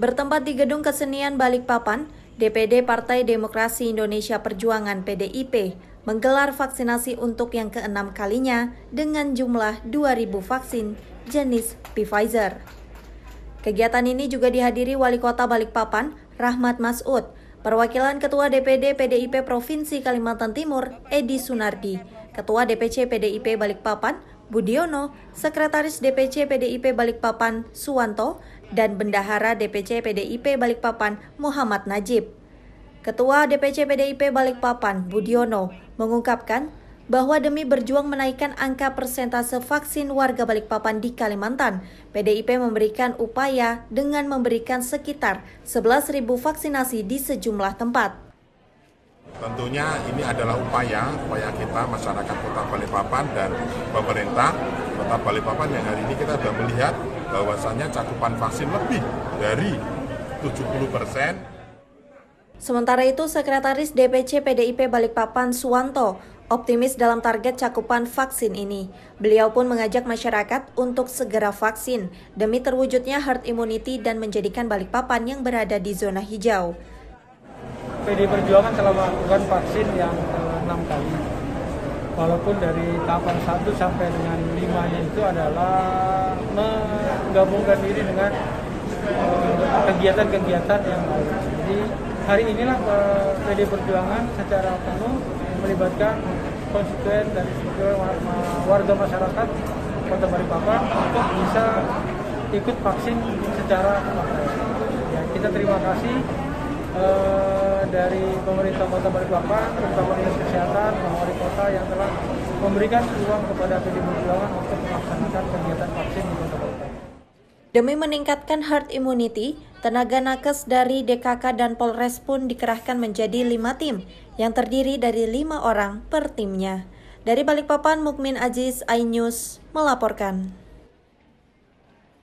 Bertempat di Gedung Kesenian Balikpapan, DPD Partai Demokrasi Indonesia Perjuangan (PDIP) menggelar vaksinasi untuk yang ke-6 kalinya dengan jumlah 2.000 vaksin jenis Pfizer. Kegiatan ini juga dihadiri Wali Kota Balikpapan, Rahmat Mas'ud, Perwakilan Ketua DPD PDIP Provinsi Kalimantan Timur, Edi Sunardi, Ketua DPC PDIP Balikpapan, Budiono, Sekretaris DPC PDIP Balikpapan, Suwanto, dan Bendahara DPC PDIP Balikpapan, Muhammad Najib. Ketua DPC PDIP Balikpapan, Budiono, mengungkapkan bahwa demi berjuang menaikkan angka persentase vaksin warga Balikpapan di Kalimantan, PDIP memberikan upaya dengan memberikan sekitar 11.000 vaksinasi di sejumlah tempat. Tentunya ini adalah upaya kita masyarakat Kota Balikpapan dan pemerintah Kota Balikpapan yang hari ini kita sudah melihat bahwasannya cakupan vaksin lebih dari 70%. Sementara itu, Sekretaris DPC PDIP Balikpapan Suwanto optimis dalam target cakupan vaksin ini. Beliau pun mengajak masyarakat untuk segera vaksin demi terwujudnya herd immunity dan menjadikan Balikpapan yang berada di zona hijau. PDI Perjuangan telah melakukan vaksin yang 6 kali. Walaupun dari tahapan 1 sampai dengan 5-nya itu adalah menggabungkan diri dengan kegiatan-kegiatan yang baru. Jadi hari inilah PDI Perjuangan secara penuh melibatkan konstituen dan warga masyarakat Kota Balikpapan untuk bisa ikut vaksin secara partai. Ya, kita terima kasih dari pemerintah Kota Balikpapan, terutama Dinas Kesehatan, Wali Kota yang telah memberikan ruang kepada PDI Perjuangan untuk melaksanakan kegiatan vaksin di Kota Balikpapan. Demi meningkatkan herd immunity, tenaga nakes dari DKK dan Polres pun dikerahkan menjadi 5 tim yang terdiri dari 5 orang per timnya. Dari Balikpapan, Mukmin Aziz, iNews melaporkan.